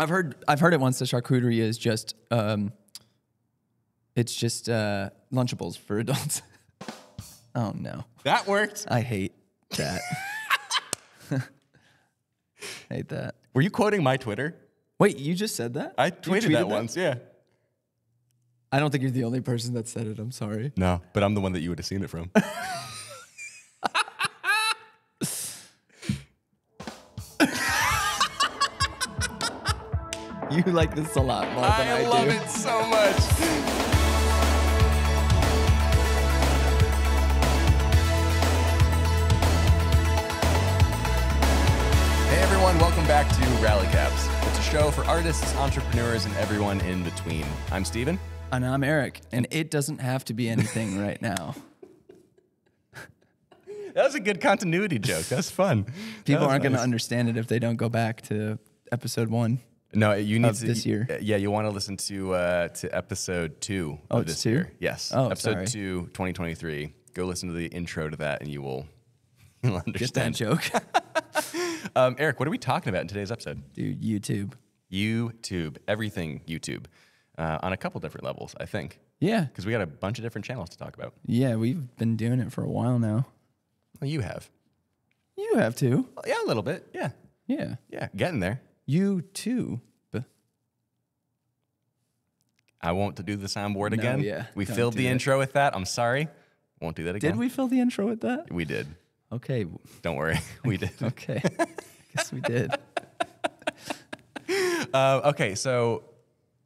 I've heard it once that charcuterie is just it's just Lunchables for adults. Oh no. That worked. I hate that. I hate that. Were you quoting my Twitter? Wait, you just said that? I tweeted that once, yeah. I don't think you're the only person that said it. I'm sorry. No, but I'm the one that you would have seen it from. You like this a lot more than I do. I love it so much. Welcome back to Rally Caps. It's a show for artists, entrepreneurs, and everyone in between. I'm Steven. And I'm Eric. And it doesn't have to be anything right now. That was a good continuity joke. That's fun. People aren't going to understand it if they don't go back to episode 1. No, you need to this year. Yeah, you want to listen to episode 2 of this year. Yes. Oh, episode 2, 2023. Go listen to the intro to that, and you'll understand. Get that joke. Eric, what are we talking about in today's episode? Dude, YouTube. YouTube. Everything YouTube. On a couple different levels, I think. Yeah. Because we got a bunch of different channels to talk about. Yeah, we've been doing it for a while now. Well, you have. You have too. Well, yeah, a little bit. Yeah. Yeah. Yeah, getting there. YouTube. I won't do the soundboard again. Yeah. We filled the intro with that. I'm sorry. Won't do that again. Did we fill the intro with that? We did. Okay. Don't worry. We did. Okay. I guess we did. Okay. So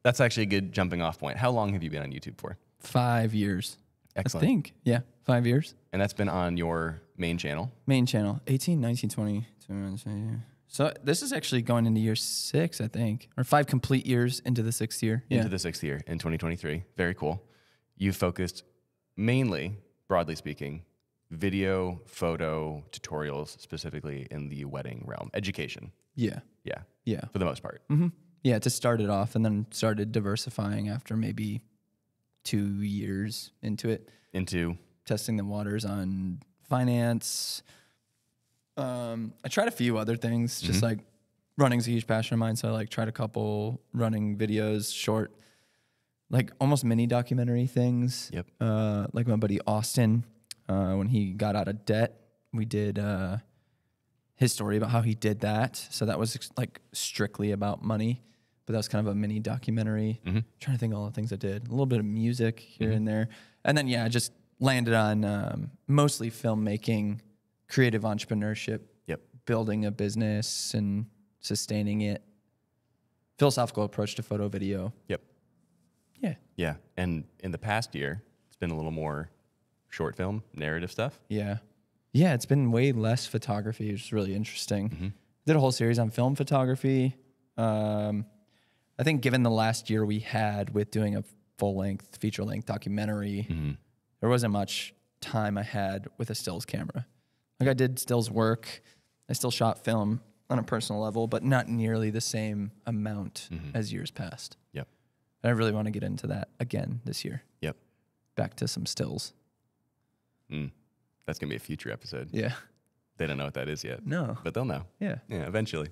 that's actually a good jumping off point. How long have you been on YouTube for? 5 years. Excellent. I think. Yeah. 5 years. And that's been on your main channel? Main channel. 18, 19, 20. 20. So this is actually going into year 6, I think, or 5 complete years into the 6th year. Into the 6th year in 2023. Very cool. You've focused mainly, broadly speaking, video, photo, tutorials, specifically in the wedding realm. Education. Yeah. Yeah. Yeah. For the most part. Mm-hmm. Yeah, to start it off, and then started diversifying after maybe 2 years into it. Into? Testing the waters on finance. I tried a few other things, just like running's a huge passion of mine, so I tried a couple running videos, short, almost mini documentary things. Yep. Like my buddy Austin. When he got out of debt, we did his story about how he did that. So that was strictly about money, but that was kind of a mini documentary. I'm trying to think of all the things I did. A little bit of music here and there. And then, yeah, I just landed on mostly filmmaking, creative entrepreneurship, building a business and sustaining it, philosophical approach to photo, video. Yep. Yeah. Yeah. And in the past year, it's been a little more short film, narrative stuff? Yeah. Yeah, it's been way less photography, which is really interesting. Did a whole series on film photography. I think given the last year we had with doing a full-length, feature-length documentary, there wasn't much time I had with a stills camera. I did stills work. I still shot film on a personal level, but not nearly the same amount as years past. Yep. And I really want to get into that again this year. Yep. Back to some stills. That's going to be a future episode. Yeah. They don't know what that is yet. No. But they'll know. Yeah. Yeah, eventually.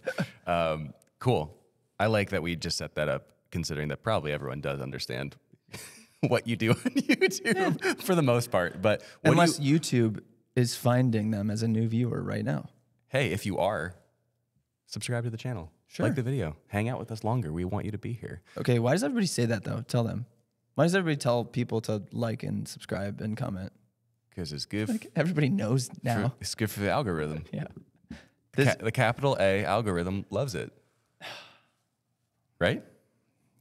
Cool. I like that we just set that up, considering that probably everyone does understand what you do on YouTube for the most part. But unless YouTube is finding them as a new viewer right now. Hey, if you are, subscribe to the channel. Sure. Like the video. Hang out with us longer. We want you to be here. Okay, why does everybody say that, though? Tell them. Why does everybody tell people to like and subscribe and comment? Because it's good. Everybody knows now. It's good for the algorithm. Yeah. The capital A algorithm loves it. Right?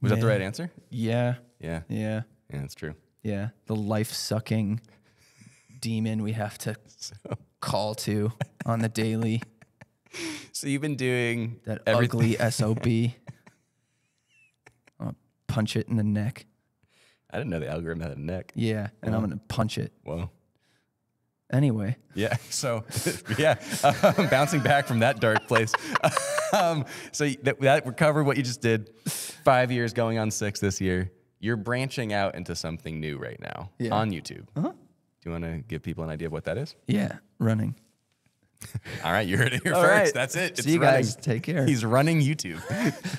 Was that the right answer? Yeah. Yeah. Yeah. Yeah, that's true. Yeah. The life-sucking demon we have to call to on the daily. So you've been doing that everything. Ugly SOB. I'll punch it in the neck. I didn't know the algorithm had a neck. Yeah, and I'm going to punch it. Whoa. Anyway. Yeah, so, yeah, bouncing back from that dark place. So that we covered what you just did. 5 years going on 6 this year. You're branching out into something new right now on YouTube. Do you want to give people an idea of what that is? Yeah, running. All right, you heard it here first. Right. That's it. It's See you guys. Take care. He's running YouTube.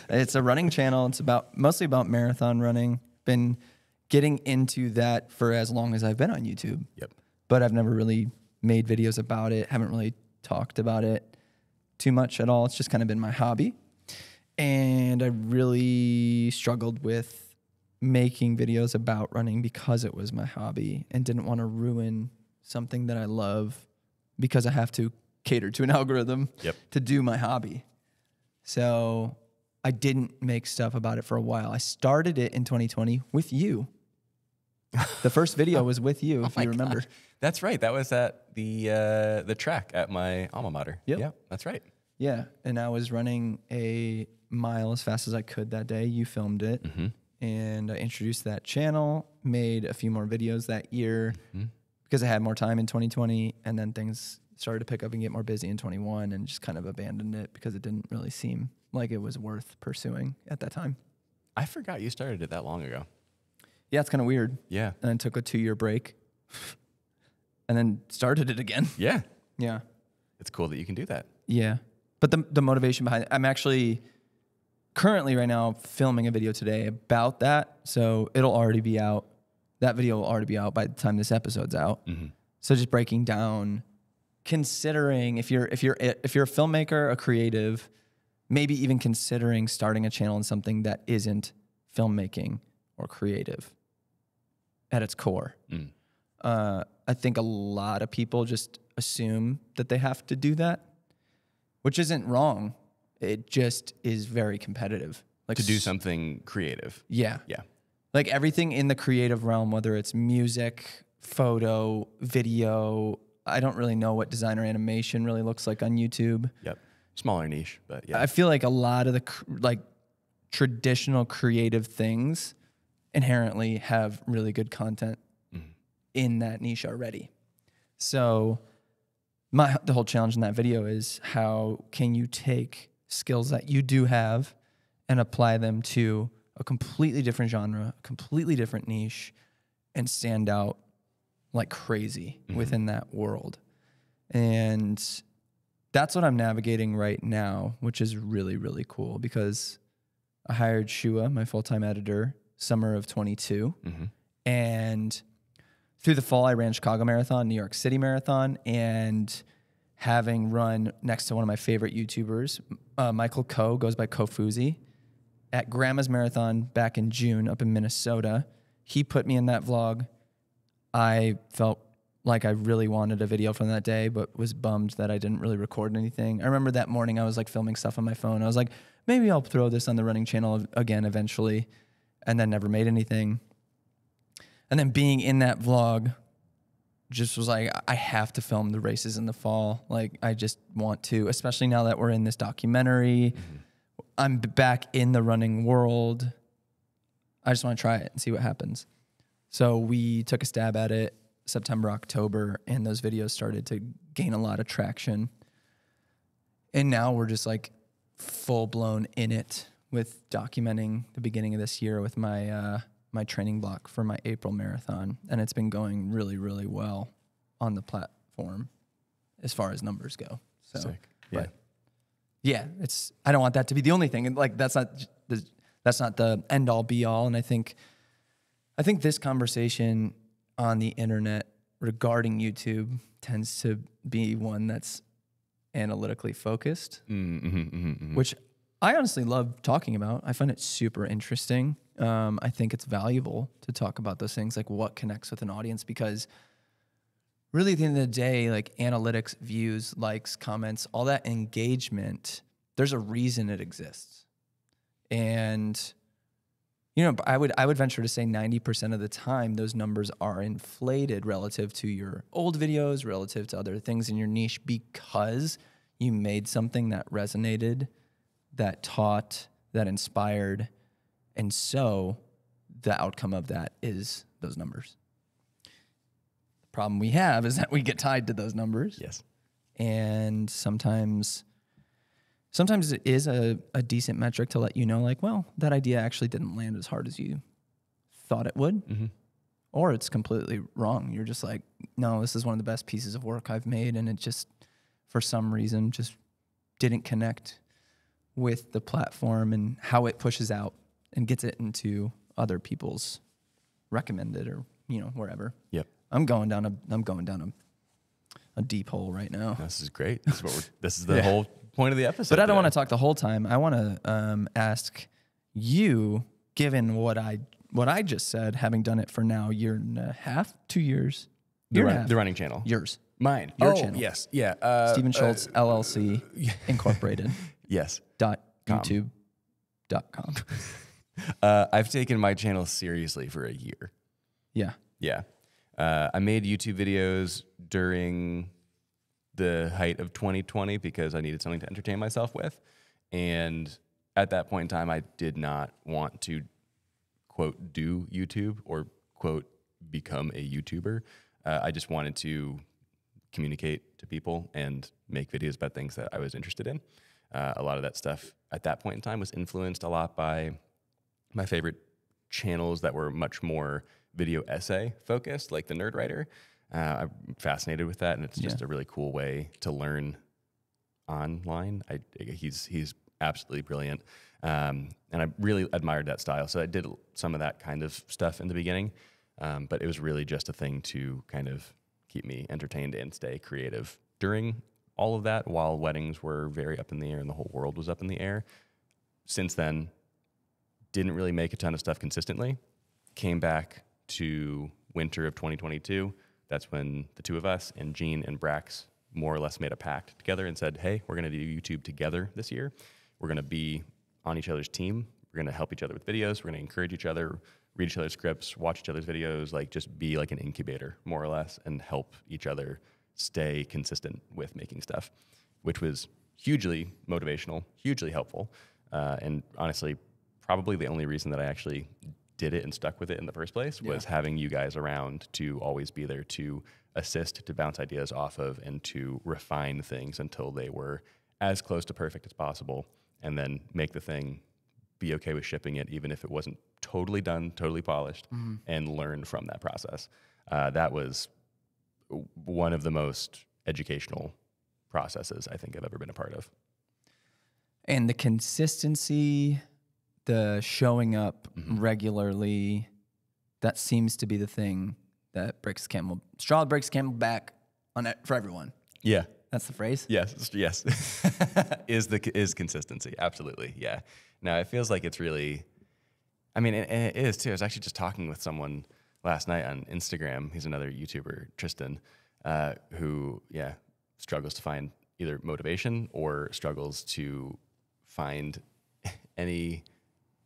It's a running channel. It's about mostly about marathon running. Been getting into that for as long as I've been on YouTube. Yep. But I've never really made videos about it. Haven't really talked about it too much at all. It's just kind of been my hobby. And I really struggled with making videos about running because it was my hobby and didn't want to ruin something that I love because I have to cater to an algorithm to do my hobby. So I didn't make stuff about it for a while. I started it in 2020 with you. The first video was with you, if you remember. Gosh. That's right. That was at the track at my alma mater. Yep. Yeah, that's right. Yeah, and I was running a mile as fast as I could that day. You filmed it, and I introduced that channel, made a few more videos that year because I had more time in 2020, and then things started to pick up and get more busy in 21 and just kind of abandoned it because it didn't really seem like it was worth pursuing at that time. I forgot you started it that long ago. Yeah, it's kind of weird. Yeah. And then took a 2-year break and then started it again. Yeah. Yeah. It's cool that you can do that. Yeah. But the motivation behind it, I'm actually currently right now filming a video today about that. So it'll already be out. That video will already be out by the time this episode's out. So just breaking down, considering if you're a filmmaker, a creative, maybe even considering starting a channel in something that isn't filmmaking or creative at its core. I think a lot of people just assume that they have to do that, which isn't wrong. It just is very competitive. Like to do something creative. Yeah. Yeah. Like everything in the creative realm, whether it's music, photo, video, I don't really know what designer animation really looks like on YouTube. Yep. Smaller niche, but yeah. I feel like a lot of the traditional creative things inherently have really good content in that niche already. So the whole challenge in that video is how can you take skills that you do have and apply them to a completely different genre, a completely different niche, and stand out like crazy within that world. And that's what I'm navigating right now, which is really, really cool because I hired Shua, my full-time editor, summer of 22. And through the fall, I ran Chicago Marathon, New York City Marathon, and having run next to one of my favorite YouTubers, Michael Coe, goes by Kofuzi, at Grandma's Marathon back in June up in Minnesota. He put me in that vlog. I felt like I really wanted a video from that day, but was bummed that I didn't really record anything. I remember that morning I was like filming stuff on my phone. I was like, maybe I'll throw this on the running channel again eventually, and then never made anything. And then being in that vlog just was like, I have to film the races in the fall. Like, I just want to, especially now that we're in this documentary. I'm back in the running world. I just want to try it and see what happens. So we took a stab at it September, October, and those videos started to gain a lot of traction. And now we're just like full-blown in it with documenting the beginning of this year with my... my training block for my April marathon, and it's been going really, really well on the platform as far as numbers go. So, sick. Yeah. But yeah, it's, I don't want that to be the only thing. And like, that's not the end all be all. And I think this conversation on the internet regarding YouTube tends to be one that's analytically focused, which I honestly love talking about. I find it super interesting. I think it's valuable to talk about those things, like what connects with an audience, because really at the end of the day, like analytics, views, likes, comments, all that engagement, there's a reason it exists. And, you know, I would venture to say 90% of the time, those numbers are inflated relative to your old videos, relative to other things in your niche, because you made something that resonated, that taught, that inspired. And so the outcome of that is those numbers. The problem we have is that we get tied to those numbers. Yes. And sometimes it is a decent metric to let you know, like, well, that idea actually didn't land as hard as you thought it would. Or it's completely wrong. You're just like, no, this is one of the best pieces of work I've made, and it just for some reason just didn't connect with the platform and how it pushes out and gets it into other people's recommended or, you know, wherever. Yep. I'm going down a deep hole right now. This is great. This is what we're, this is the yeah. whole point of the episode. But I don't want to talk the whole time. I want to ask you, given what I just said, having done it for now a year and a half, 2 years. The running channel. Yours. Mine. Your channel. Yes. Yeah. Steven Schultz, LLC, Incorporated. Yes. .YouTube.com. I've taken my channel seriously for a year. Yeah. Yeah. I made YouTube videos during the height of 2020 because I needed something to entertain myself with. And at that point in time, I did not want to, quote, do YouTube or, quote, become a YouTuber. I just wanted to communicate to people and make videos about things that I was interested in. A lot of that stuff at that point in time was influenced a lot by my favorite channels that were much more video essay focused, like the Nerdwriter. I'm fascinated with that, and it's just a really cool way to learn online. He's absolutely brilliant, and I really admired that style. So I did some of that kind of stuff in the beginning, but it was really just a thing to kind of keep me entertained and stay creative during all of that, while weddings were very up in the air and the whole world was up in the air. Since then, didn't really make a ton of stuff consistently. Came back to winter of 2022. That's when the two of us and Gene and Brax more or less made a pact together and said, hey, we're going to do YouTube together this year. We're going to be on each other's team. We're going to help each other with videos. We're going to encourage each other, read each other's scripts, watch each other's videos, like just be like an incubator more or less and help each other stay consistent with making stuff, which was hugely motivational, hugely helpful. And honestly, probably the only reason that I actually did it and stuck with it in the first place was having you guys around to always be there to assist, to bounce ideas off of, and to refine things until they were as close to perfect as possible, and then make the thing, be okay with shipping it, even if it wasn't totally done, totally polished, and learn from that process. That was one of the most educational processes I think I've ever been a part of. And the consistency, the showing up regularly, that seems to be the thing that breaks the camel, straw breaks the camel back on it for everyone. Yeah. That's the phrase? Yes. Yes. is consistency. Absolutely. Yeah. Now it feels like it's really, I mean, and it is too. I was actually just talking with someone last night on Instagram. He's another YouTuber, Tristan, who, struggles to find either motivation or struggles to find any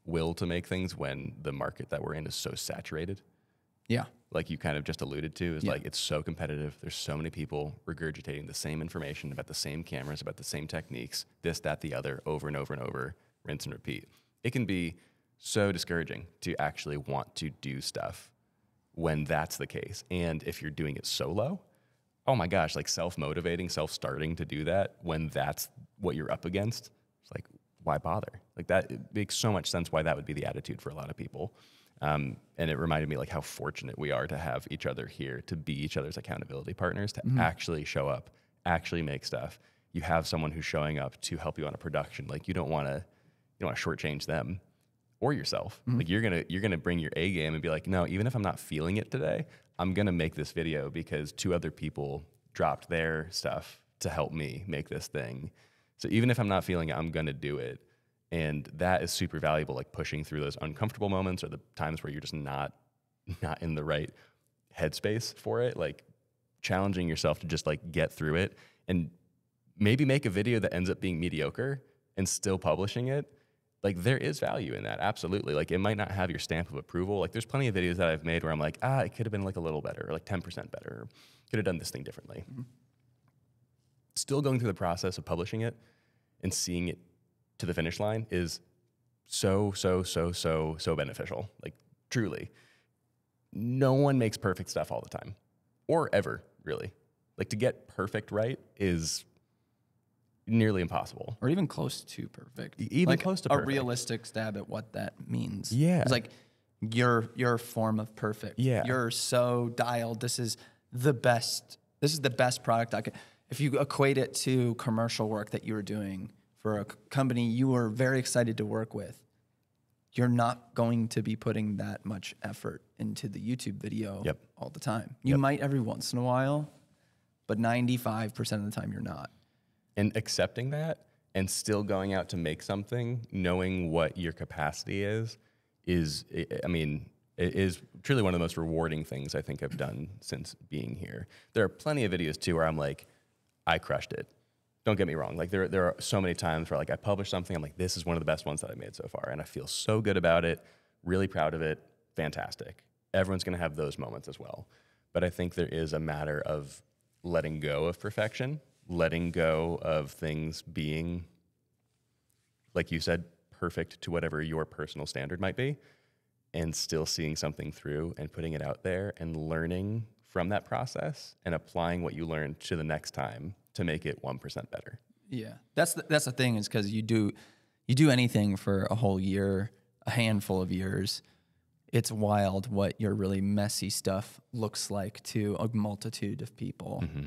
will to make things when the market that we're in is so saturated. Yeah. Like you kind of just alluded to, is like it's so competitive. There's so many people regurgitating the same information about the same cameras, about the same techniques, this, that, the other, over and over and over, rinse and repeat. It can be so discouraging to actually want to do stuff when that's the case. And if you're doing it solo, oh my gosh, like self-motivating, self-starting to do that when that's what you're up against, it's like, why bother? Like that, it makes so much sense why that would be the attitude for a lot of people. And it reminded me like how fortunate we are to have each other here, to be each other's accountability partners, to actually show up, actually make stuff. You have someone who's showing up to help you on a production. Like you don't want to shortchange them or yourself. Like you're gonna bring your A game and be like, no, even if I'm not feeling it today, I'm gonna make this video because two other people dropped their stuff to help me make this thing. So even if I'm not feeling it, I'm gonna do it. And that is super valuable, like pushing through those uncomfortable moments or the times where you're just not in the right headspace for it, like challenging yourself to just like get through it and maybe make a video that ends up being mediocre and still publishing it. Like there is value in that, absolutely. Like it might not have your stamp of approval. Like there's plenty of videos that I've made where I'm like, it could have been like a little better, or like 10% better, or could have done this thing differently. Still going through the process of publishing it and seeing it to the finish line is so beneficial. Like truly, no one makes perfect stuff all the time or ever really. Like to get perfect right is nearly impossible, or even close to perfect, even like close to perfect. A realistic stab at what that means. Yeah, it's like your form of perfect. Yeah, you're so dialed. This is the best product I could. if you equate it to commercial work that you were doing for a company you were very excited to work with, you're not going to be putting that much effort into the YouTube video all the time. You might every once in a while, but 95% of the time you're not. And accepting that and still going out to make something, knowing what your capacity is, I mean, it is truly one of the most rewarding things I think I've done since being here. There are plenty of videos too where I'm like, I crushed it. Don't get me wrong. Like there are so many times where like I publish something, I'm like, this is one of the best ones that I made so far. And I feel so good about it, really proud of it, fantastic. Everyone's gonna have those moments as well. But I think there is a matter of letting go of perfection, letting go of things being, like you said, perfect to whatever your personal standard might be, and still seeing something through and putting it out there and learning from that process and applying what you learned to the next time to make it 1% better. Yeah, that's the thing, is because you do anything for a whole year, a handful of years, it's wild what your really messy stuff looks like to a multitude of people. Mm-hmm.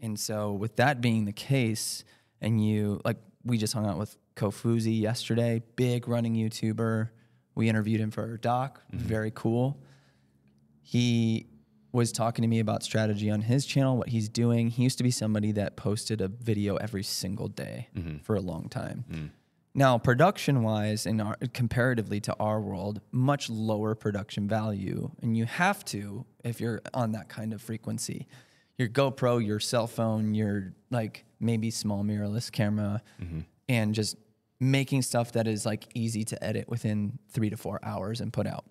And so with that being the case, and you, like, we just hung out with Kofuzi yesterday, big running YouTuber. We interviewed him for our doc, very cool. He was talking to me about strategy on his channel, what he's doing. He used to be somebody that posted a video every single day for a long time. Now, production-wise, comparatively to our world, much lower production value. And you have to, if you're on that kind of frequency, your GoPro, your cell phone, your like maybe small mirrorless camera, and just making stuff that is like easy to edit within 3 to 4 hours and put out.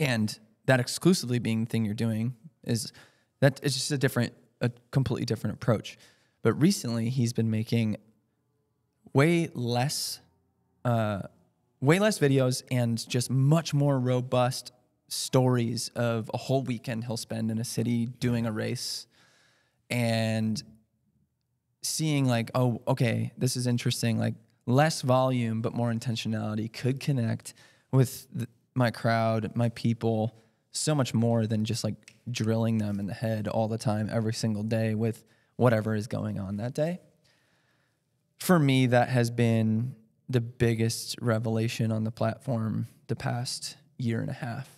And that exclusively being the thing you're doing is that it's just a completely different approach. But recently he's been making way less videos and just much more robust stories of a whole weekend he'll spend in a city doing a race and seeing like, oh, okay, this is interesting. Like less volume, but more intentionality could connect with my crowd, my people, so much more than just like drilling them in the head all the time, every single day with whatever is going on that day. For me, that has been the biggest revelation on the platform the past year and a half.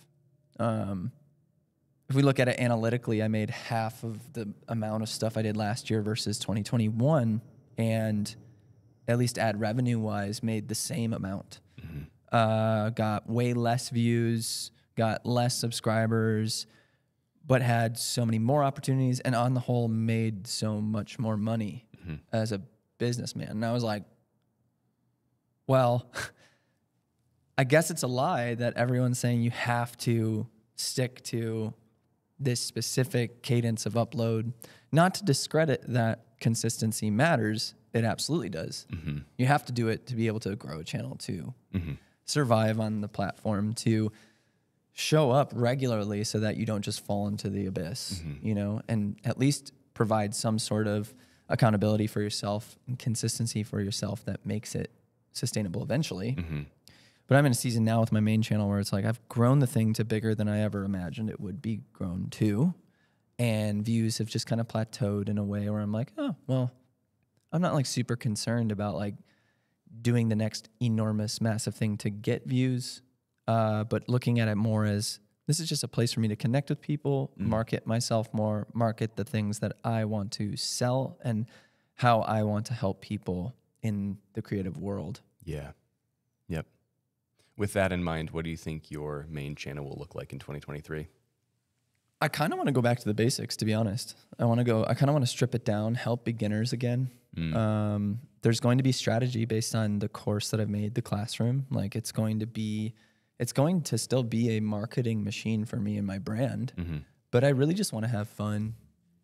If we look at it analytically, I made half of the amount of stuff I did last year versus 2021, and at least ad revenue-wise, made the same amount. Got way less views, got less subscribers, but had so many more opportunities, and on the whole made so much more money as a businessman. And I was like, well, I guess it's a lie that everyone's saying you have to stick to this specific cadence of upload. Not to discredit that consistency matters, it absolutely does. You have to do it to be able to grow a channel, to survive on the platform, to show up regularly so that you don't just fall into the abyss, you know, and at least provide some sort of accountability for yourself and consistency for yourself that makes it sustainable eventually. But I'm in a season now with my main channel where it's like I've grown the thing to bigger than I ever imagined it would be grown to, and views have just kind of plateaued in a way where I'm like, oh, well, I'm not like super concerned about like doing the next enormous massive thing to get views, but looking at it more as this is just a place for me to connect with people, market myself more, market the things that I want to sell and how I want to help people in the creative world. Yeah. Yep. With that in mind, what do you think your main channel will look like in 2023? I kind of want to go back to the basics, to be honest. I kind of want to strip it down, help beginners again. There's going to be strategy based on the course that I've made, the classroom. Like it's going to still be a marketing machine for me and my brand, but I really just want to have fun,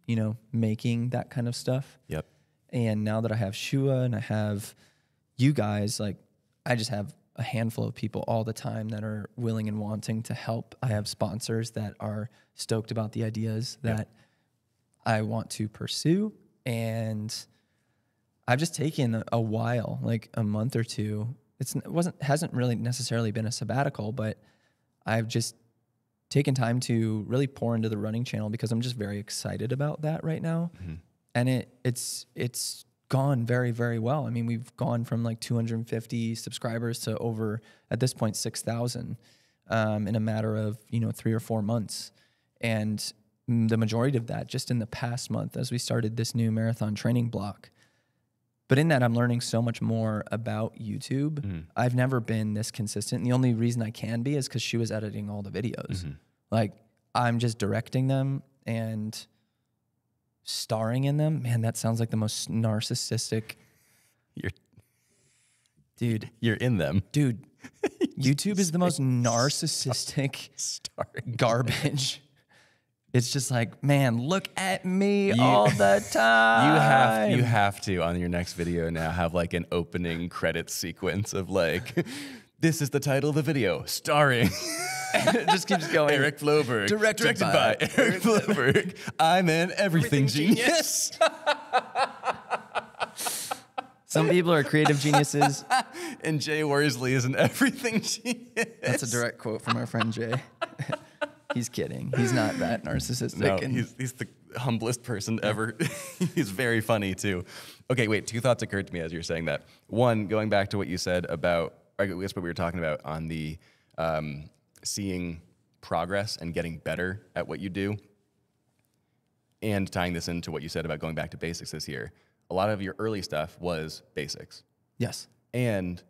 you know, making that kind of stuff. Yep. And now that I have Shua and I have you guys, like I just have a handful of people all the time that are willing and wanting to help. I have sponsors that are stoked about the ideas that I want to pursue. And I've just taken a while, like a month or two. It hasn't really necessarily been a sabbatical, but I've just taken time to really pour into the running channel because I'm just very excited about that right now. and it's gone very, very well. I mean, we've gone from like 250 subscribers to over, at this point, 6,000 in a matter of, 3 or 4 months. And the majority of that just in the past month as we started this new marathon training block. But in that, I'm learning so much more about YouTube. Mm. I've never been this consistent. And the only reason I can be is because she was editing all the videos. Mm-hmm. Like, I'm just directing them and starring in them. Man, that sounds like the most narcissistic. Dude. You're in them. Dude, YouTube is the most narcissistic garbage. It's just like, man, look at me all the time. You have to, on your next video now, have like an opening credit sequence of like, this is the title of the video, starring. And it just keeps going. Eric Floberg. Directed by Eric Floberg. I'm an everything genius. Some people are creative geniuses. And Jay Worsley is an everything genius. That's a direct quote from our friend Jay. He's kidding. He's not that narcissistic. No, and he's the humblest person ever. He's very funny, too. Okay, wait, 2 thoughts occurred to me as you were saying that. One, going back to what you said about, I guess what we were talking about on the seeing progress and getting better at what you do, and tying this into what you said about going back to basics this year. A lot of your early stuff was basics. Yes. And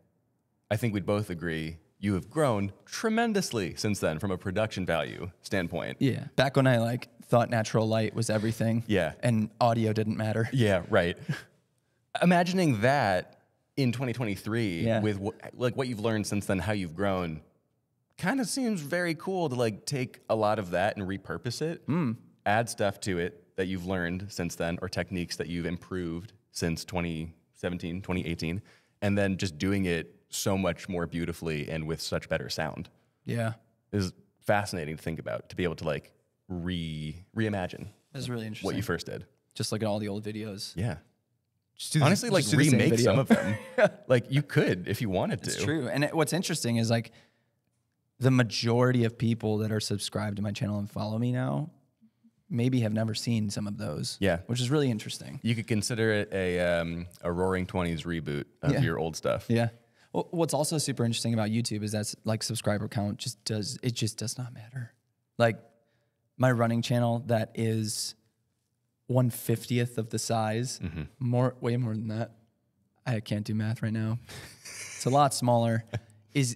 I think we'd both agree you have grown tremendously since then from a production value standpoint. Yeah. Back when I like thought natural light was everything. Yeah. And audio didn't matter. Yeah, right. Imagining that in 2023 with like what you've learned since then, how you've grown, kind of seems very cool to like take a lot of that and repurpose it, add stuff to it that you've learned since then or techniques that you've improved since 2017, 2018, and then just doing it so much more beautifully and with such better sound. Yeah. It is fascinating to think about, to be able to like reimagine. That's really interesting. What you first did. Just look at all the old videos. Yeah. Just honestly, like remake some of them. Like you could if you wanted to. It's true. And what's interesting is like the majority of people that are subscribed to my channel and follow me now maybe have never seen some of those. Yeah. Which is really interesting. You could consider it a Roaring 20s reboot of your old stuff. Yeah. What's also super interesting about YouTube is that's like subscriber count just does not matter. Like my running channel that is 1/50th of the size, way more than that. I can't do math right now. It's a lot smaller. Is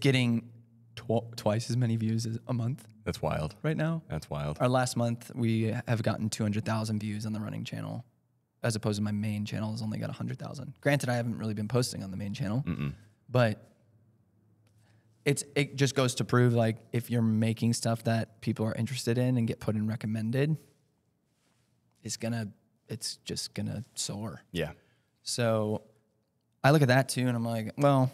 getting twice as many views as a month. That's wild. Right now. That's wild. Our last month we have gotten 200,000 views on the running channel, as opposed to my main channel has only got 100,000. Granted, I haven't really been posting on the main channel, but it just goes to prove like if you're making stuff that people are interested in and get put in recommended, it's just gonna soar. Yeah. So I look at that too, and I'm like, well,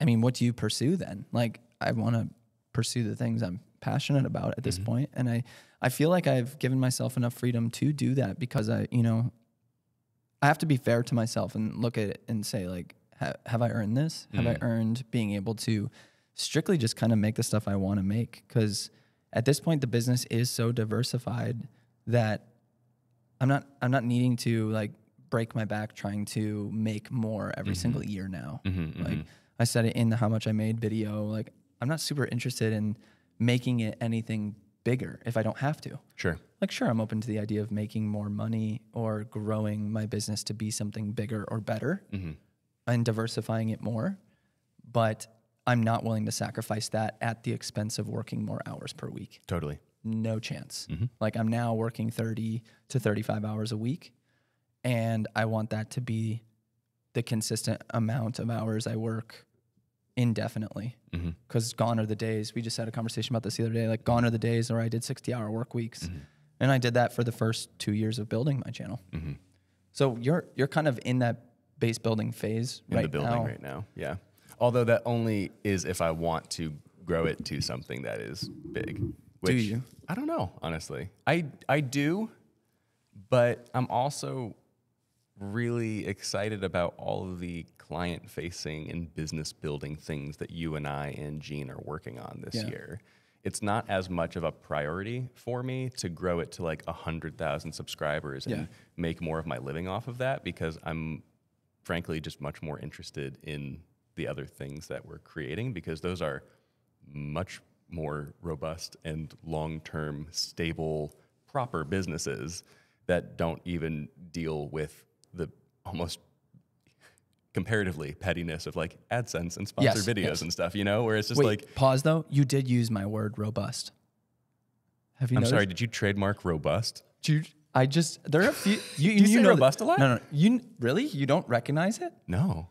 I mean, what do you pursue then? Like, I want to pursue the things I'm passionate about at this point, and I feel like I've given myself enough freedom to do that because I have to be fair to myself and look at it and say, like, have I earned this? Have I earned being able to strictly just kind of make the stuff I want to make? Because at this point, the business is so diversified that I'm not needing to, like, break my back trying to make more every single year now. Like, I said it in the How Much I Made video, like, I'm not super interested in making it anything bigger if I don't have to. Sure. Like, sure, I'm open to the idea of making more money or growing my business to be something bigger or better and diversifying it more, but I'm not willing to sacrifice that at the expense of working more hours per week. Totally. No chance. Like, I'm now working 30 to 35 hours a week, and I want that to be the consistent amount of hours I work indefinitely, because gone are the days. We just had a conversation about this the other day. Like, gone are the days where I did 60-hour work weeks, and I did that for the first 2 years of building my channel. So you're kind of in that base building phase right now. Yeah. Although that only is if I want to grow it to something that is big. Which, do you? I don't know, honestly. I do, but I'm also really excited about all of the client-facing and business-building things that you and I and Gene are working on this year. it's not as much of a priority for me to grow it to like 100,000 subscribers and make more of my living off of that, because I'm frankly just much more interested in the other things that we're creating, because those are much more robust and long-term, stable, proper businesses that don't even deal with the almost comparatively pettiness of like AdSense and sponsored videos and stuff, you know, where it's just Pause though. You did use my word robust. Have you? I'm sorry. Did you trademark robust? There are a few. Do you say robust a lot? No, no. You really? You don't recognize it? No.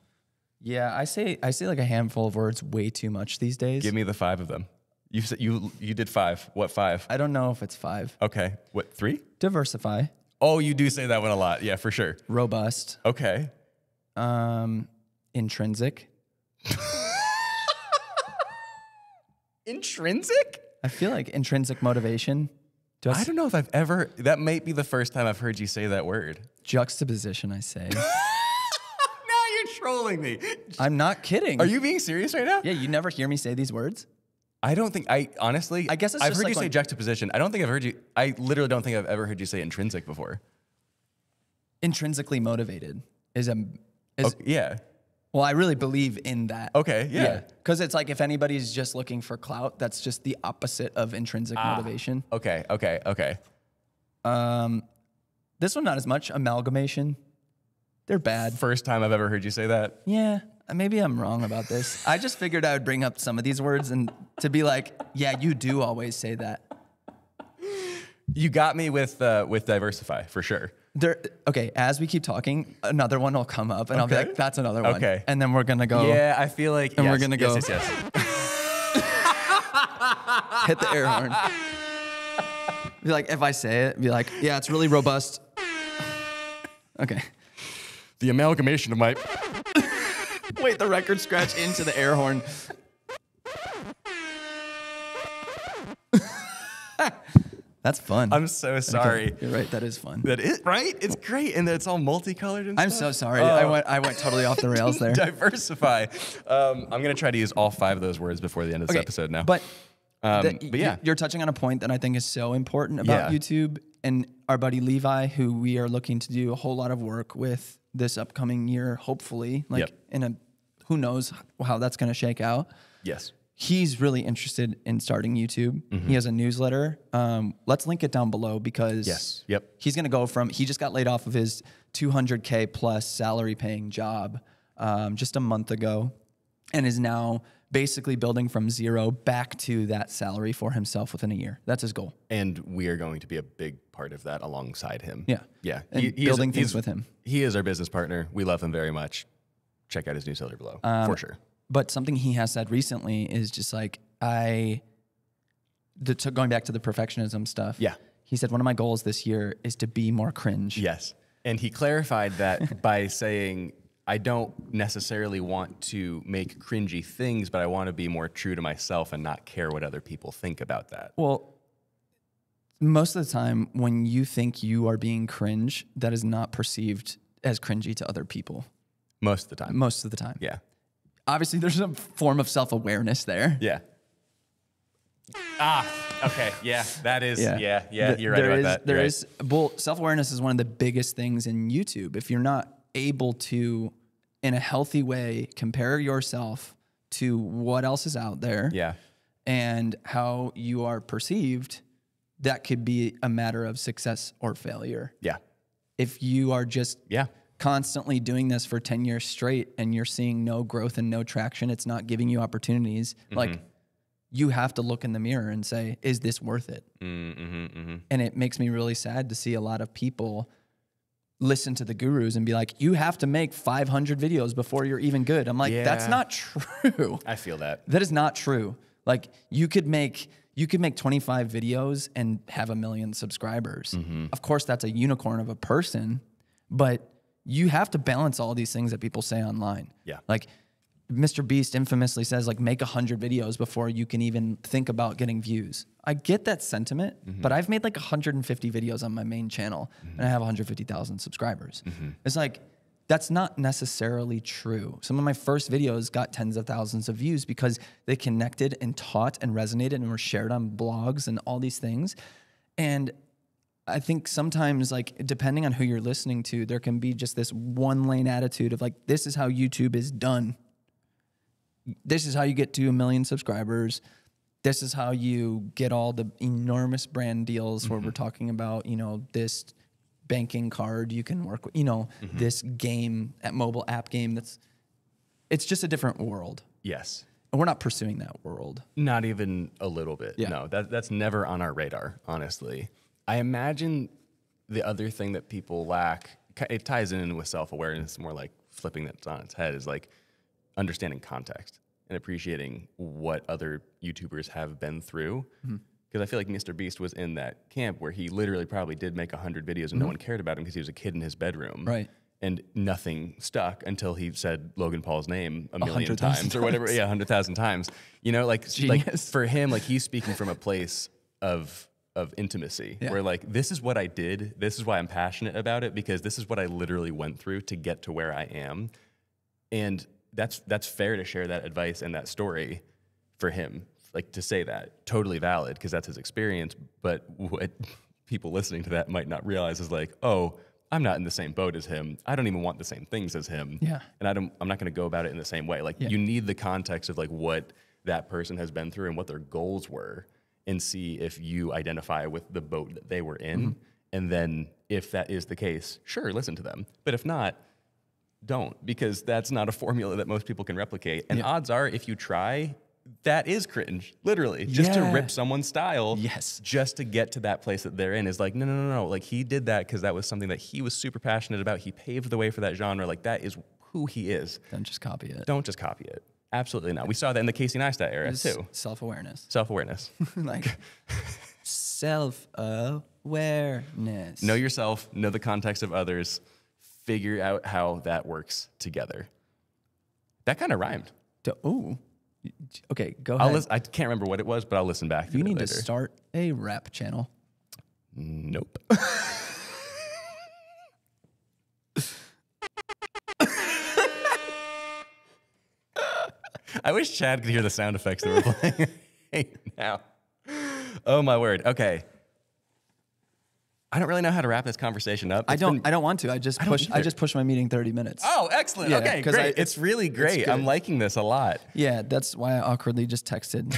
Yeah, I say like a handful of words way too much these days. Give me the five of them. You said you did five. What five? I don't know if it's five. Okay. What three? Diversify. Oh, you do say that one a lot. Yeah, for sure. Robust. Okay. Intrinsic. Intrinsic? I feel like intrinsic motivation. I don't know if I've ever, that might be the first time I've heard you say that word. Juxtaposition, I say. No, you're trolling me. I'm not kidding. Are you being serious right now? Yeah, you never hear me say these words? I don't think, honestly, I guess I've heard you say juxtaposition. I don't think I've heard you, I literally don't think I've ever heard you say intrinsic before. Intrinsically motivated is a... yeah. Well, I really believe in that. Okay, yeah. Because it's like if anybody's just looking for clout, that's just the opposite of intrinsic motivation. Okay, okay, okay. This one, not as much. Amalgamation. They're bad. First time I've ever heard you say that. Yeah, maybe I'm wrong about this. I just figured I would bring up some of these words and to be like, yeah, you do always say that. You got me with diversify, for sure. Okay, as we keep talking, another one will come up, and I'll be like, that's another one. Okay. And then we're going to go. Yeah, I feel like. And we're going to go. Yes, yes, yes. Hit the air horn. Be like, if I say it, be like, yeah, it's really robust. Okay. The amalgamation of my. Wait, the record scratch into the air horn. That's fun. I'm so sorry. You're right. That is fun. That is right. It's great, and it's all multicolored and stuff. I'm so sorry. I went totally off the rails there. Diversify. I'm gonna try to use all five of those words befefore the end of this episode now. But yeah, you're touching on a point that I think is so important about YouTube and our buddy Levi, who we are looking to do a whole lot of work with this upcoming year, hopefully. Like in a, who knows how that's gonna shake out. Yes. He's really interested in starting YouTube. He has a newsletter. Let's link it down below because he's going to go from, he just got laid off of his 200K plus salary paying job just a month ago and is now basically building from zero back to that salary for himself within a year. That's his goal. And we are going to be a big part of that alongside him. Yeah. Yeah. And he building things with him. He is our business partner. We love him very much. Check out his newsletter below for sure. But something he has said recently is just like, going back to the perfectionism stuff. Yeah. He said, one of my goals this year is to be more cringe. Yes. And he clarified that by saying, I don't necessarily want to make cringy things, but I want to be more true to myself and not care what other people think about that. Well, most of the time when you think you are being cringe, that is not perceived as cringy to other people. Most of the time. Most of the time. Yeah. Obviously, there's some form of self-awareness there. Yeah. Ah, okay. Yeah, that is, yeah, you're right about that. There is, well, self-awareness is one of the biggest things in YouTube. If you're not able to, in a healthy way, compare yourself to what else is out there and how you are perceived, that could be a matter of success or failure. Yeah. If you are just... yeah. Constantly doing this for 10 years straight and you're seeing no growth and no traction, it's not giving you opportunities. Like you have to look in the mirror and say, is this worth it? And it makes me really sad to see a lot of people listen to the gurus and be like, you have to make 500 videos before you're even good. I'm like, that's not true. I feel that. That is not true. Like you could make 25 videos and have 1 million subscribers. Of course that's a unicorn of a person, but you have to balance all these things that people say online. Yeah. Like Mr. Beast infamously says, like, make 100 videos before you can even think about getting views. I get that sentiment, but I've made like 150 videos on my main channel and I have 150,000 subscribers. It's like, That's not necessarily true. Some of my first videos got tens of thousands of views because they connected and taught and resonated and were shared on blogs and all these things. And I think sometimes, like, depending on who you're listening to, there can be just this one-lane attitude of, like, this is how YouTube is done. This is how you get to 1 million subscribers. This is how you get all the enormous brand deals where we're talking about, you know, this banking card you can work with, you know, this game, mobile app game. It's just a different world. Yes. And we're not pursuing that world. Not even a little bit. Yeah. No, that's never on our radar, honestly. I imagine the other thing that people lack, it ties in with self-awareness, more like flipping that on its head, is like understanding context and appreciating what other YouTubers have been through. Because I feel like Mr. Beast was in that camp where he literally probably did make 100 videos and no one cared about him because he was a kid in his bedroom. Right. And nothing stuck until he said Logan Paul's name a million times or whatever. Yeah, 100,000 times. You know, like for him, like he's speaking from a place of intimacy, where like, this is what I did. This is why I'm passionate about it, because this is what I literally went through to get to where I am. And that's fair to share that advice and that story for him, like to say that, totally valid, because that's his experience. But what people listening to that might not realize is like, oh, I'm not in the same boat as him. I don't even want the same things as him. Yeah. And I'm not going to go about it in the same way. Like you need the context of like what that person has been through and what their goals were, and see if you identify with the boat that they were in. And then if that is the case, sure, listen to them. But if not, don't, because that's not a formula that most people can replicate. And odds are, if you try, that is cringe, literally. Just to rip someone's style, just to get to that place that they're in is like, no, no, no, no. Like he did that because that was something that he was super passionate about. He paved the way for that genre. Like that is who he is. Don't just copy it. Don't just copy it. Absolutely not. We saw that in the Casey Neistat era too. Self-awareness. Self-awareness. Like self-awareness. Know yourself, know the context of others, figure out how that works together. That kind of rhymed. Oh, okay, go ahead. I can't remember what it was, but I'll listen back. You need to start a rap channel. Nope. I wish Chad could hear the sound effects that we're playing right now. Oh my word. Okay. I don't really know how to wrap this conversation up. I don't want to. I just push my meeting 30 minutes. Oh, excellent. Yeah, okay, great. It's really great. I'm liking this a lot. Yeah, that's why I awkwardly just texted.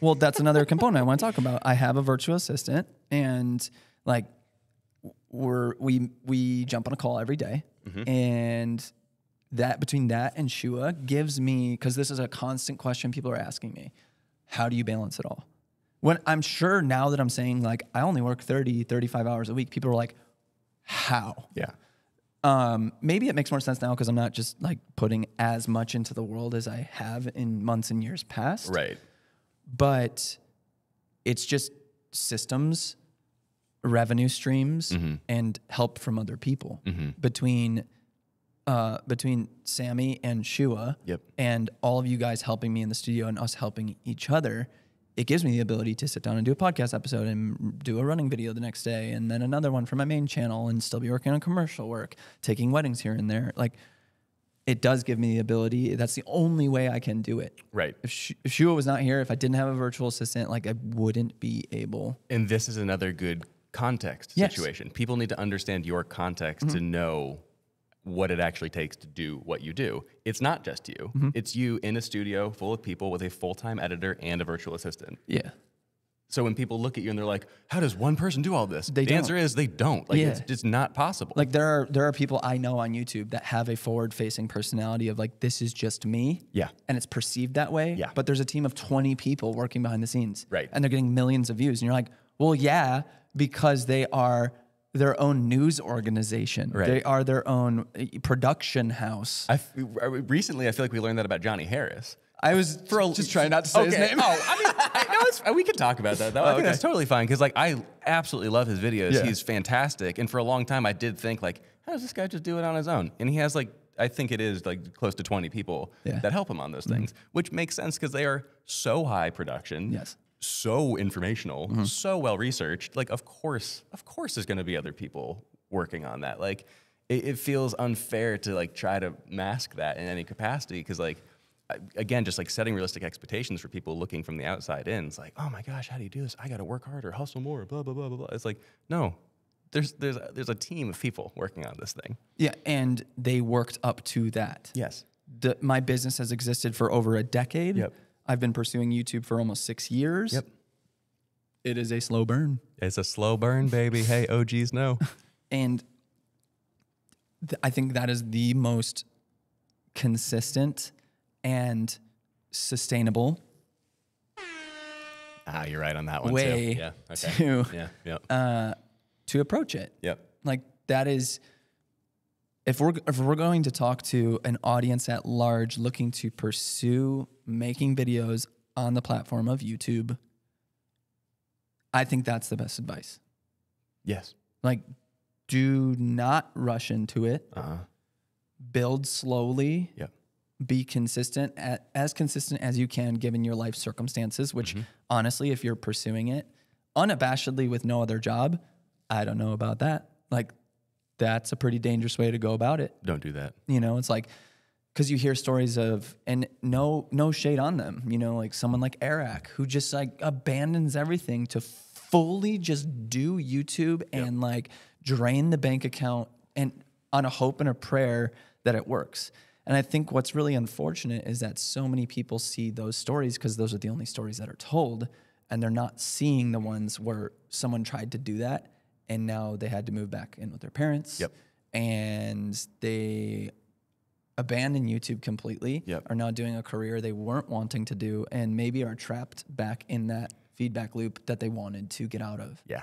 Well, that's another component I want to talk about. I have a virtual assistant, and like we jump on a call every day, and that between that and Shua gives me, because this is a constant question people are asking me, how do you balance it all? When I'm sure now that I'm saying like, I only work 30, 35 hours a week, people are like, how? Yeah. Maybe it makes more sense now because I'm not just like putting as much into the world as I have in months and years past. Right. But it's just systems, revenue streams, and help from other people between Sammy and Shua and all of you guys helping me in the studio and us helping each other, it gives me the ability to sit down and do a podcast episode and do a running video the next day and then another one for my main channel and still be working on commercial work, taking weddings here and there. Like, it does give me the ability. That's the only way I can do it. Right. If Shua was not here, if I didn't have a virtual assistant, like I wouldn't be able. And this is another good context situation. People need to understand your context to know what it actually takes to do what you do. It's not just you. It's you in a studio full of people with a full-time editor and a virtual assistant. Yeah. So when people look at you and they're like, how does one person do all this? The answer is they don't. Like it's just not possible. Like there are people I know on YouTube that have a forward-facing personality of like, this is just me. Yeah. And it's perceived that way. Yeah. But there's a team of 20 people working behind the scenes. Right. And they're getting millions of views. And you're like, well, yeah, because they are their own news organization. Right. They are their own production house. Recently, I feel like we learned that about Johnny Harris. I was just trying not to say his name. Oh, I mean, we could talk about that, though. I think that's totally fine, because like, I absolutely love his videos. Yeah. He's fantastic. And for a long time, I did think, like, how does this guy just do it on his own? And he has, like, I think it is, like, close to 20 people that help him on those things, which makes sense because they are so high production. Yes. So informational, so well researched. Like, of course there's going to be other people working on that. Like, it feels unfair to like try to mask that in any capacity, because like, again, just like setting realistic expectations for people looking from the outside in, it's like, oh my gosh, how do you do this? I got to work harder, hustle more, blah blah blah blah blah. It's like, no, there's a team of people working on this thing. Yeah, and they worked up to that. Yes, my business has existed for over a decade. Yep, I've been pursuing YouTube for almost 6 years. Yep, it is a slow burn. It's a slow burn, baby. Hey, OGs know. And I think that is the most consistent and sustainable. Ah, you're right on that one way too. Yeah. Okay. To approach it. Yep. Like that is, if we're going to talk to an audience at large looking to pursue making videos on the platform of YouTube, I think that's the best advice. Yes. Like, do not rush into it. Build slowly. Yep. Be consistent, as consistent as you can given your life circumstances, which honestly, if you're pursuing it unabashedly with no other job, I don't know about that. Like, that's a pretty dangerous way to go about it. Don't do that. You know, it's like, because you hear stories of, and no shade on them, you know, like someone like Eric, who just like abandons everything to fully just do YouTube and like drain the bank account and on a hope and a prayer that it works. And I think what's really unfortunate is that so many people see those stories because those are the only stories that are told, and they're not seeing the ones where someone tried to do that and now they had to move back in with their parents and they abandoned YouTube completely, are now doing a career they weren't wanting to do, and maybe are trapped back in that feedback loop that they wanted to get out of. Yeah.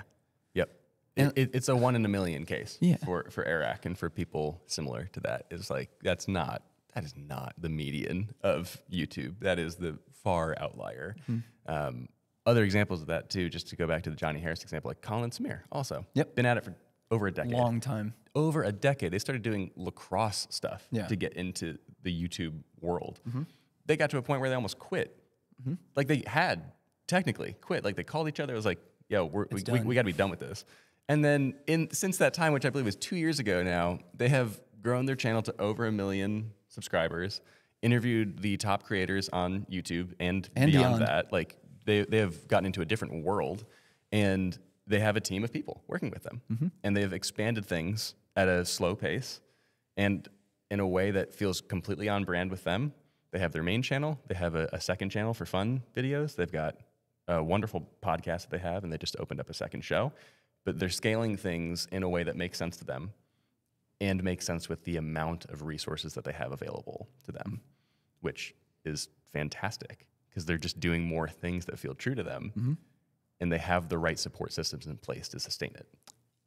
It's a 1 in a million case for Eric and for people similar to that. It's like, that is not the median of YouTube. That is the far outlier. Other examples of that too, just to go back to the Johnny Harris example, like Colin Smear also. Been at it for over a decade. Long time. Over a decade. They started doing lacrosse stuff to get into the YouTube world. They got to a point where they almost quit. Like they had technically quit. Like they called each other. It was like, yo, we got to be done with this. And then since that time, which I believe was 2 years ago now, they have grown their channel to over 1 million subscribers, interviewed the top creators on YouTube and beyond that. Like they have gotten into a different world, and they have a team of people working with them. And they've expanded things at a slow pace and in a way that feels completely on brand with them. They have their main channel. They have a second channel for fun videos. They've got a wonderful podcast that they have, and they just opened up a second show. But they're scaling things in a way that makes sense to them and makes sense with the amount of resources that they have available to them, which is fantastic because they're just doing more things that feel true to them and they have the right support systems in place to sustain it.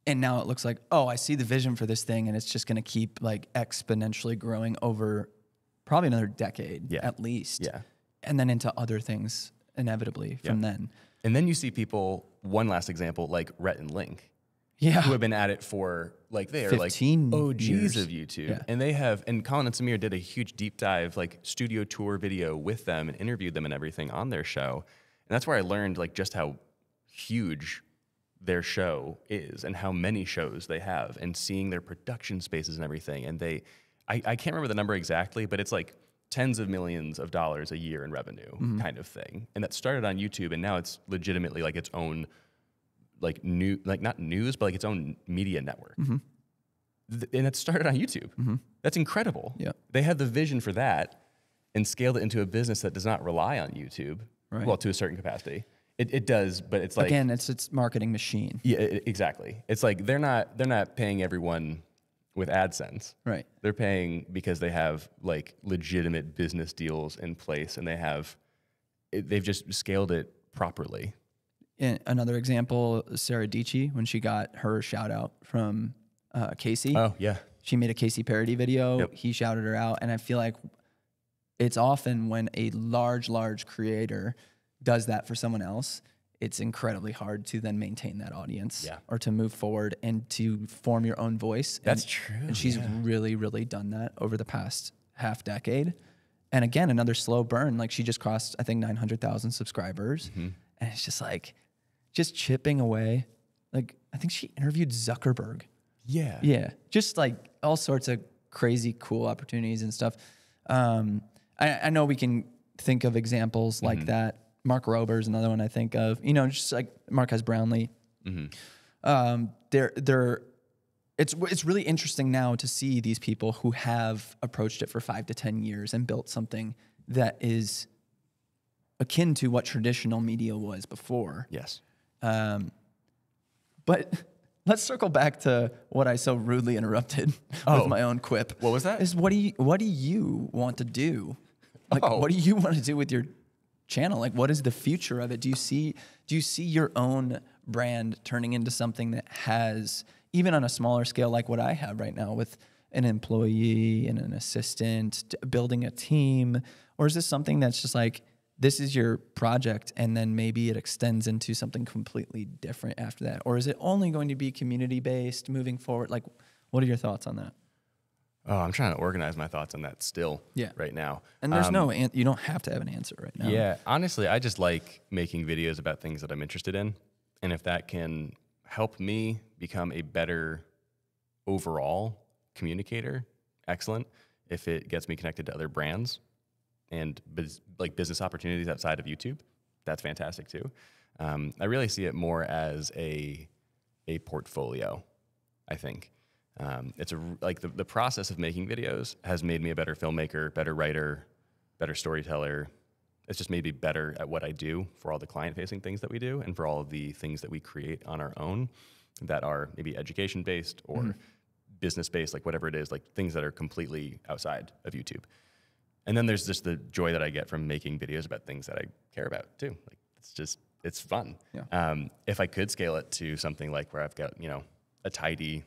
And now it looks like, oh, I see the vision for this thing, and it's just going to keep like exponentially growing over probably another decade at least. And then into other things inevitably from then. And then you see people, one last example, like Rhett and Link, who have been at it for, like, they are like OGs of YouTube. And they have, and Colin and Samir did a huge deep dive, like, studio tour video with them and interviewed them and everything on their show. And that's where I learned, like, just how huge their show is and how many shows they have, and seeing their production spaces and everything. And they, I can't remember the number exactly, but it's like tens of millions of dollars a year in revenue kind of thing. And that started on YouTube, and now it's legitimately like its own, like, not news, but like its own media network. And it started on YouTube. That's incredible. They had the vision for that and scaled it into a business that does not rely on YouTube. Well, to a certain capacity. It does, but it's like, again, it's its marketing machine. Yeah, exactly. It's like they're not paying everyone with AdSense. They're paying because they have like legitimate business deals in place, and they've just scaled it properly. And another example, Sarah Dietschy, when she got her shout out from Casey. Oh yeah. She made a Casey parody video. He shouted her out. And I feel like it's often when a large creator does that for someone else, it's incredibly hard to then maintain that audience or to move forward and to form your own voice. That's true. And she's really done that over the past half decade. And again, another slow burn. Like, she just crossed, I think, 900,000 subscribers. And it's just like, just chipping away. Like, I think she interviewed Zuckerberg. Yeah. Yeah. Just like all sorts of crazy cool opportunities and stuff. I know we can think of examples mm-hmm. like that. Mark Rober's another one I think of, you know, just like Marquez Brownlee. Mm-hmm. It's really interesting now to see these people who have approached it for 5 to 10 years and built something that is akin to what traditional media was before. Yes. But let's circle back to what I so rudely interrupted with my own quip. What was that? Is what do you want to do? Like, what do you want to do with your channel? Like, what is the future of it? Do you see your own brand turning into something that has, even on a smaller scale, like what I have right now with an employee and an assistant, building a team? Or is this something that's just like, this is your project, and then maybe it extends into something completely different after that? Or is it only going to be community-based moving forward? Like, what are your thoughts on that? Oh, I'm trying to organize my thoughts on that still right now. And there's you don't have to have an answer right now. Yeah, honestly, I just like making videos about things that I'm interested in. And if that can help me become a better overall communicator, excellent. If it gets me connected to other brands and business opportunities outside of YouTube, that's fantastic too. I really see it more as a portfolio, I think. The process of making videos has made me a better filmmaker, better writer, better storyteller. It's just made me better at what I do for all the client-facing things that we do and for all of the things that we create on our own that are maybe education-based or mm-hmm. business-based, like whatever it is, like things that are completely outside of YouTube. And then there's just the joy that I get from making videos about things that I care about too. Like it's fun. Yeah. If I could scale it to something like where I've got, a tidy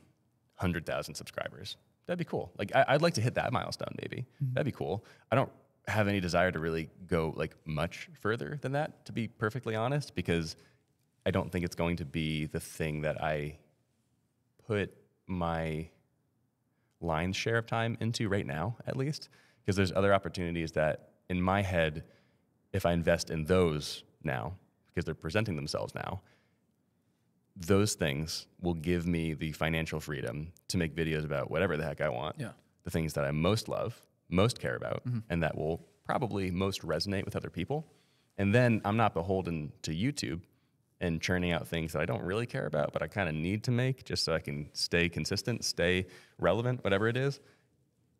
100,000 subscribers, that'd be cool. Like I'd like to hit that milestone maybe. Mm-hmm. That'd be cool. I don't have any desire to really go like much further than that, to be perfectly honest, because I don't think it's going to be the thing that I put my lion's share of time into right now, at least. Because there's other opportunities that, in my head, if I invest in those now, because they're presenting themselves now, those things will give me the financial freedom to make videos about whatever the heck I want, the things that I most love, most care about, mm-hmm. and that will probably most resonate with other people. And then I'm not beholden to YouTube and churning out things that I don't really care about, but I kind of need to make just so I can stay consistent, stay relevant, whatever it is.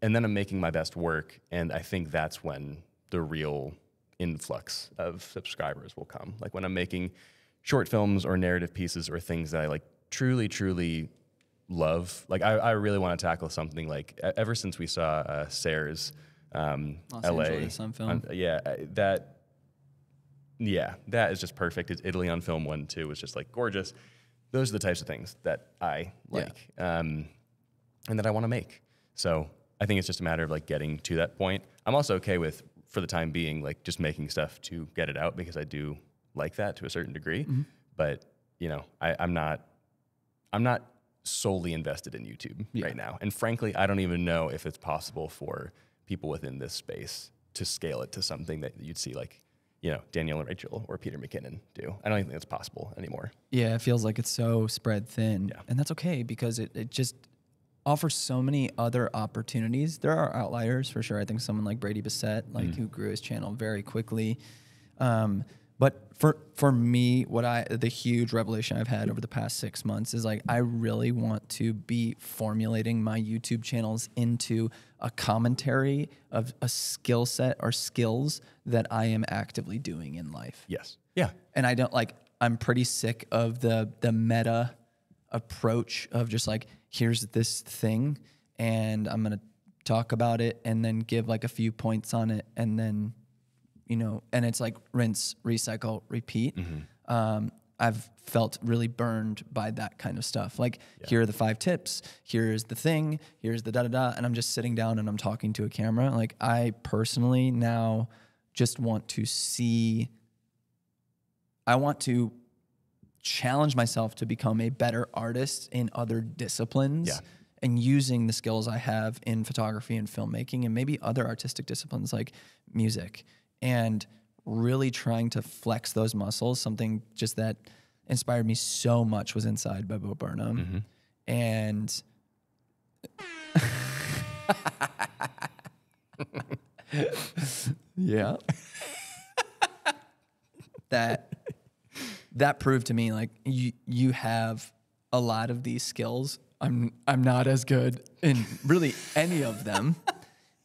And then I'm making my best work, and I think that's when the real influx of subscribers will come. Like when I'm making short films or narrative pieces or things that I like truly, truly love. Like I really want to tackle something like, ever since we saw Sarah's LA on film. That is just perfect. It's Italy on film 1, 2 was just like gorgeous. Those are the types of things that I like and that I want to make. So I think it's just a matter of like getting to that point. I'm also okay with, for the time being, like just making stuff to get it out, because I do like that to a certain degree. Mm-hmm. But I'm not solely invested in YouTube right now. And frankly, I don't even know if it's possible for people within this space to scale it to something that you'd see like, Daniel and Rachel or Peter McKinnon do. I don't even think that's possible anymore. Yeah, it feels like it's so spread thin. Yeah. And that's okay, because it just offers so many other opportunities. There are outliers for sure. I think someone like Brady Bissett, like who grew his channel very quickly. But for me, the huge revelation I've had over the past 6 months is like, I really want to be formulating my YouTube channels into a commentary of a skill set or skills that I am actively doing in life. Yes. Yeah. And I don't like, I'm pretty sick of the meta approach of just like, here's this thing and I'm going to talk about it and then give like a few points on it. And then, and it's like rinse, recycle, repeat. Mm-hmm. I've felt really burned by that kind of stuff. Like here are the 5 tips. Here's the thing. Here's the da-da-da. And I'm just sitting down and I'm talking to a camera. Like I personally now just want to see, I want to challenge myself to become a better artist in other disciplines and using the skills I have in photography and filmmaking and maybe other artistic disciplines like music, and really trying to flex those muscles. Something just that inspired me so much was Inside by Bo Burnham. Mm-hmm. And yeah, that proved to me, like, you have a lot of these skills. I'm not as good in really any of them,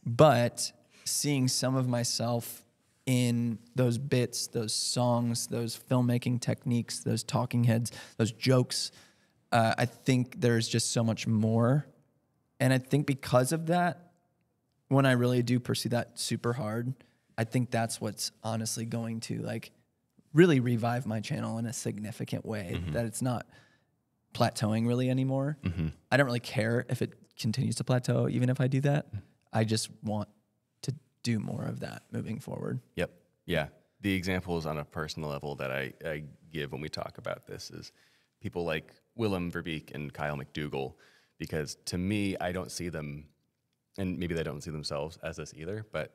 but seeing some of myself in those bits, those songs, those filmmaking techniques, those talking heads, those jokes, I think there's just so much more. And I think because of that, when I really do pursue that super hard, I think that's what's honestly going to, like, really revive my channel in a significant way, mm-hmm. that it's not plateauing really anymore. Mm-hmm. I don't really care if it continues to plateau, even if I do that. I just want to do more of that moving forward. Yep. Yeah. The examples on a personal level that I give when we talk about this is people like Willem Verbeek and Kyle McDougall, because to me, I don't see them, and maybe they don't see themselves as this either, but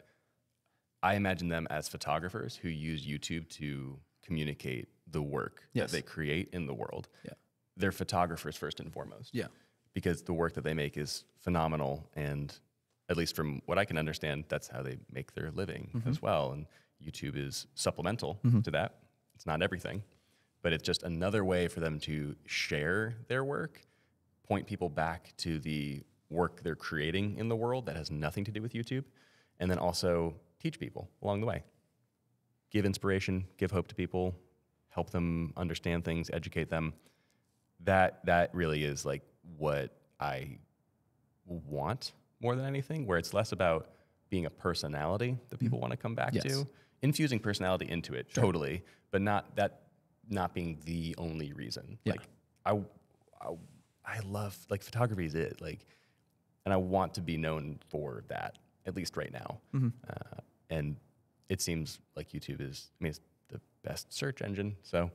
I imagine them as photographers who use YouTube to communicate the work yes. that they create in the world. Yeah. They're photographers first and foremost. Yeah. Because the work that they make is phenomenal, and at least from what I can understand, that's how they make their living mm-hmm. as well. And YouTube is supplemental mm-hmm. to that. It's not everything, but it's just another way for them to share their work, point people back to the work they're creating in the world that has nothing to do with YouTube, and then also teach people along the way. Give inspiration, give hope to people, help them understand things, educate them. That really is, like, what I want more than anything, where it's less about being a personality that people mm-hmm. want to come back yes. to, infusing personality into it, sure. totally, but not being the only reason. Yeah. Like I love, like, photography is it, like, and I want to be known for that, at least right now. Mm-hmm. And it seems like YouTube is, I mean, it's the best search engine, so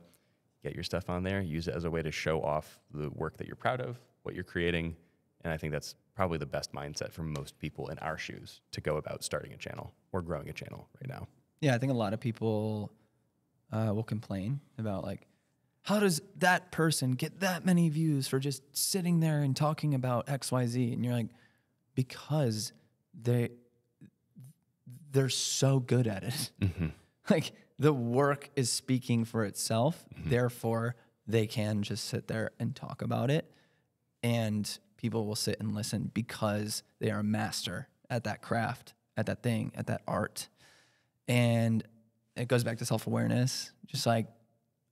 get your stuff on there, use it as a way to show off the work that you're proud of, what you're creating, and I think that's probably the best mindset for most people in our shoes to go about starting a channel or growing a channel right now. Yeah, I think a lot of people will complain about, like, how does that person get that many views for just sitting there and talking about XYZ? And you're like, because they're so good at it. Mm-hmm. Like, the work is speaking for itself. Mm-hmm. Therefore, they can just sit there and talk about it, and people will sit and listen because they are a master at that craft, at that thing, at that art. And it goes back to self-awareness. Just like,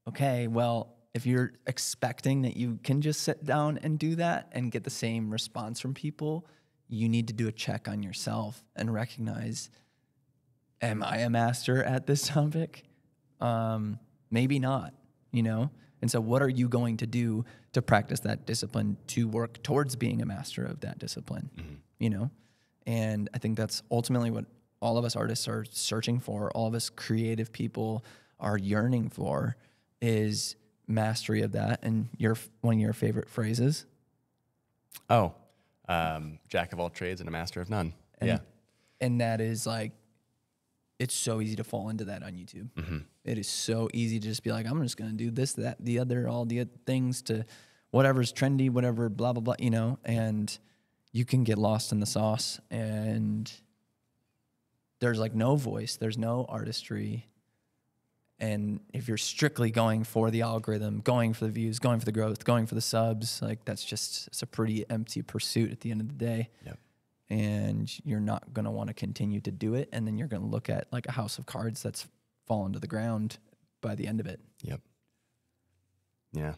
okay, well, if you're expecting that you can just sit down and do that and get the same response from people, you need to do a check on yourself and recognize, am I a master at this topic? Maybe not, you know? And so what are you going to do to practice that discipline, to work towards being a master of that discipline, mm-hmm. you know? And I think that's ultimately what all of us artists are searching for, all of us creative people are yearning for, is mastery of that. And one of your favorite phrases? Oh, jack of all trades and a master of none. And, yeah. And that is, like, it's so easy to fall into that on YouTube. Mm-hmm. It is so easy to just be like, I'm just going to do this, that, the other, all the other things to whatever's trendy, whatever, blah, blah, blah, you know, and you can get lost in the sauce, and there's, like, no voice, there's no artistry. And if you're strictly going for the algorithm, going for the views, going for the growth, going for the subs, like, that's just, it's a pretty empty pursuit at the end of the day. Yep. And you're not going to want to continue to do it. And then you're going to look at, like, a house of cards that's fallen to the ground by the end of it. Yep. Yeah.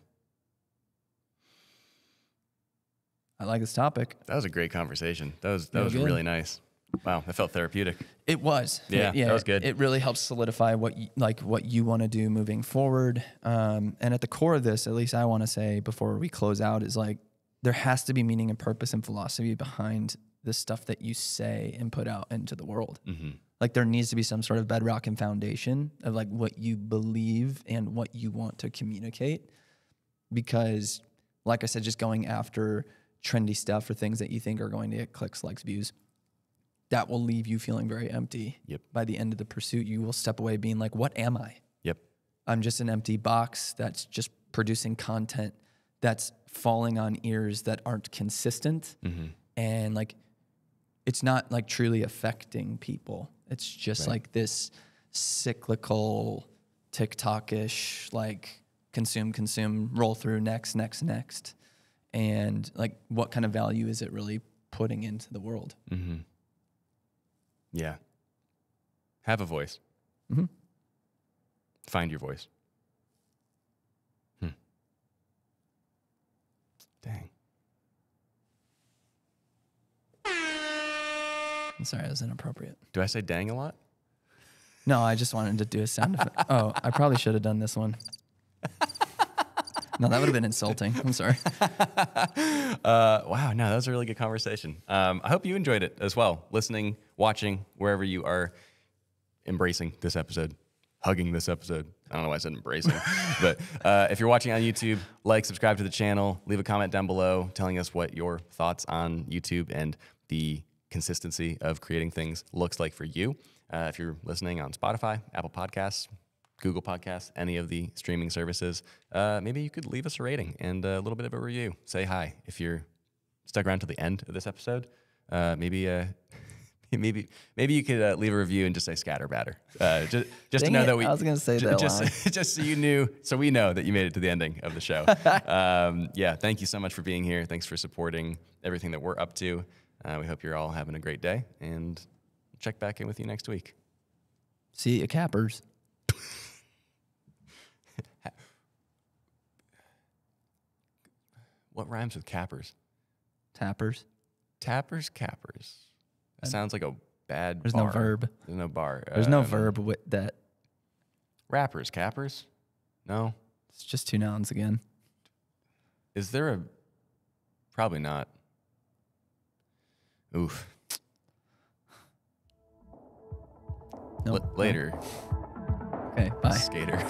I like this topic. That was a great conversation. That was really nice. Wow, that felt therapeutic. It was. Yeah, that was good. It really helps solidify what you want to do moving forward. And at the core of this, at least I want to say before we close out, is, like, there has to be meaning and purpose and philosophy behind the stuff that you say and put out into the world. Mm-hmm. Like, there needs to be some sort of bedrock and foundation of, like, what you believe and what you want to communicate. Because, like I said, just going after trendy stuff or things that you think are going to get clicks, likes, views, that will leave you feeling very empty. Yep. By the end of the pursuit, you will step away being like, what am I? Yep. I'm just an empty box that's just producing content that's falling on ears that aren't consistent. Mm-hmm. And like, it's not like truly affecting people. It's just like this cyclical TikTok-ish, like consume, roll through, next. And like, what kind of value is it really putting into the world? Mm-hmm. Yeah. Have a voice. Mm-hmm. Find your voice. Dang. I'm sorry, that was inappropriate. Do I say dang a lot? No, I just wanted to do a sound effect. Oh, I probably should have done this one. No, that would have been insulting. I'm sorry. Wow, no, that was a really good conversation. I hope you enjoyed it as well, listening, watching, wherever you are, embracing this episode, hugging this episode. I don't know why I said embracing, but if you're watching on YouTube, like, subscribe to the channel, leave a comment down below telling us what your thoughts on YouTube and the consistency of creating things looks like for you. If you're listening on Spotify, Apple Podcasts, Google Podcasts, any of the streaming services, maybe you could leave us a rating and a little bit of a review. Say hi. If you're stuck around to the end of this episode, maybe you could leave a review and just say scatter batter. Just to know that we... I was going to say that just so you knew, so we know that you made it to the ending of the show. Yeah, thank you so much for being here. Thanks for supporting everything that we're up to. We hope you're all having a great day, and check back in with you next week. See you, cappers. What rhymes with cappers? Tappers. Tappers, cappers. That sounds like a bad There's bar. No verb. There's no bar. There's no verb with that. Rappers, cappers? No? It's just two nouns again. Is there a... Probably not. Oof. Nope. Later. Okay, bye. Skater.